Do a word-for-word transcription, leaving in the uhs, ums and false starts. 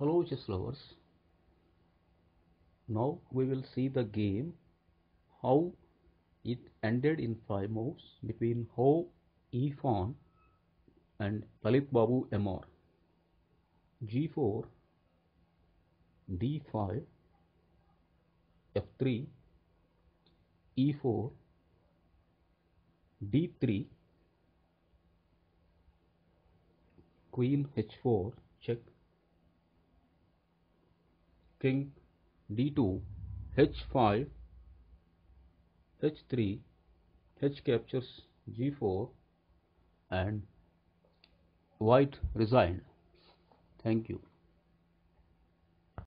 Hello chess lovers, now we will see the game how it ended in five moves between Hou Yifan and Lalith Babu M R. G four, D five, F three, E four, D three, Queen H four check, King D two, H five, H three, H captures G four, and white resigned. Thank you.